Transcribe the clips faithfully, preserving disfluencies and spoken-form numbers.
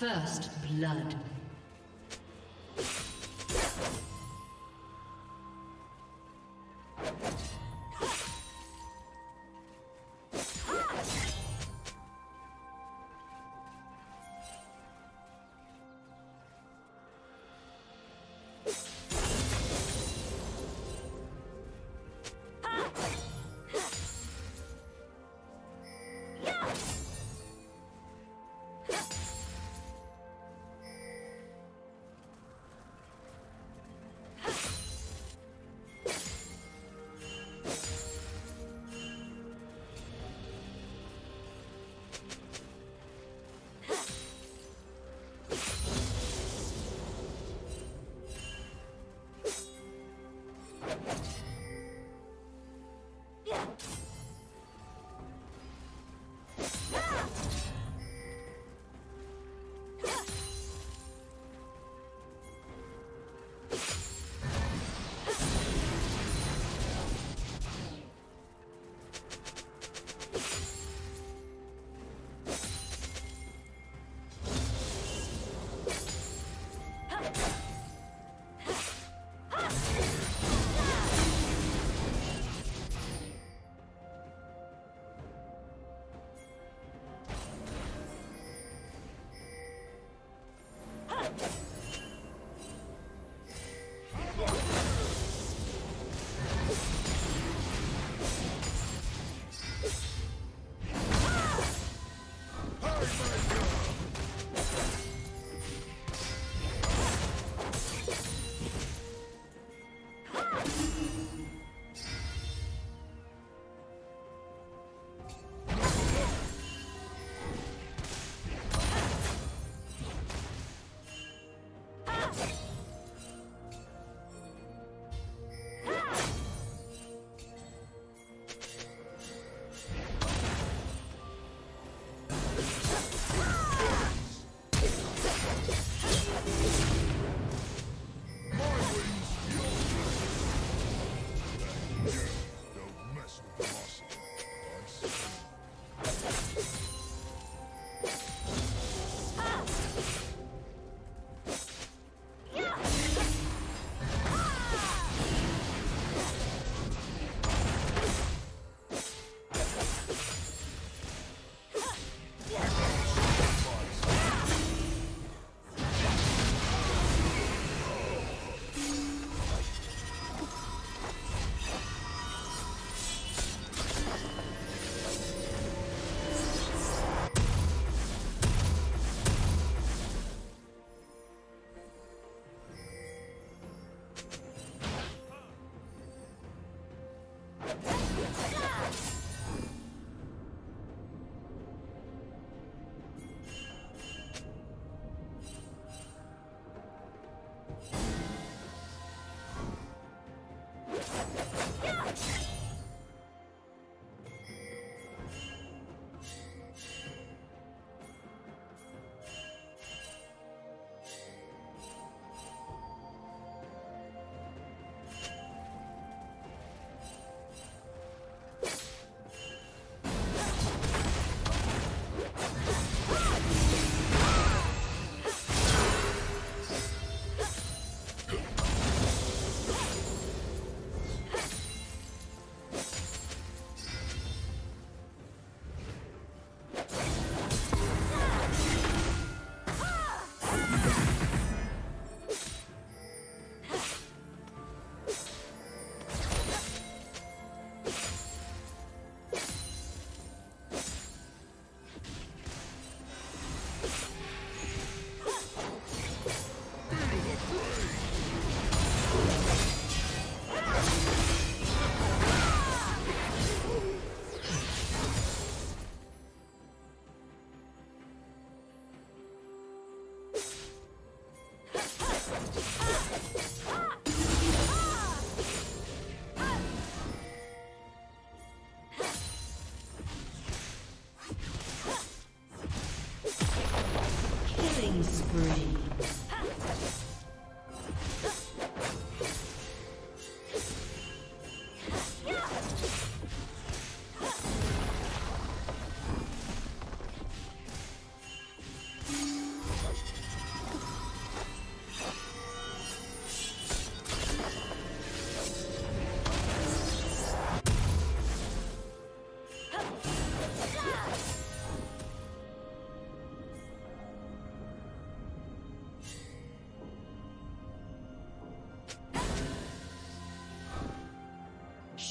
First blood.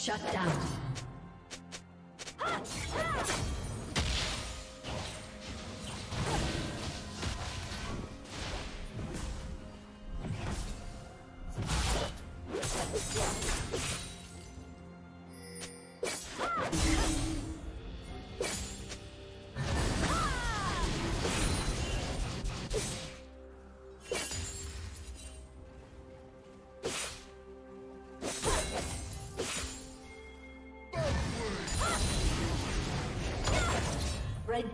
Shut down. Red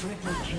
Triple kill.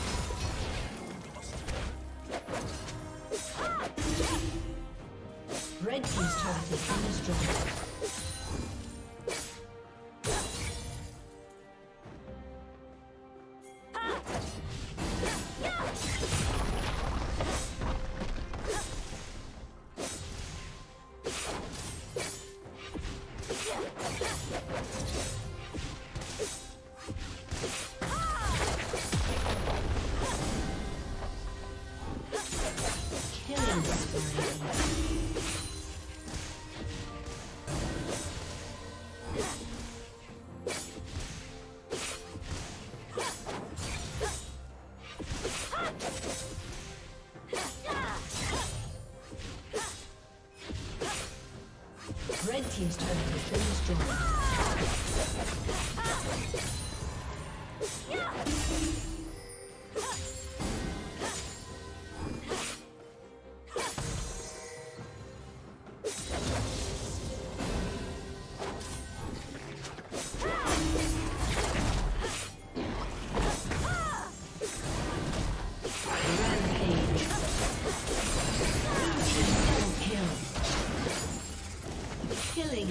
Red team's turret has been destroyed.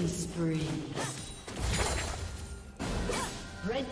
Spree. Red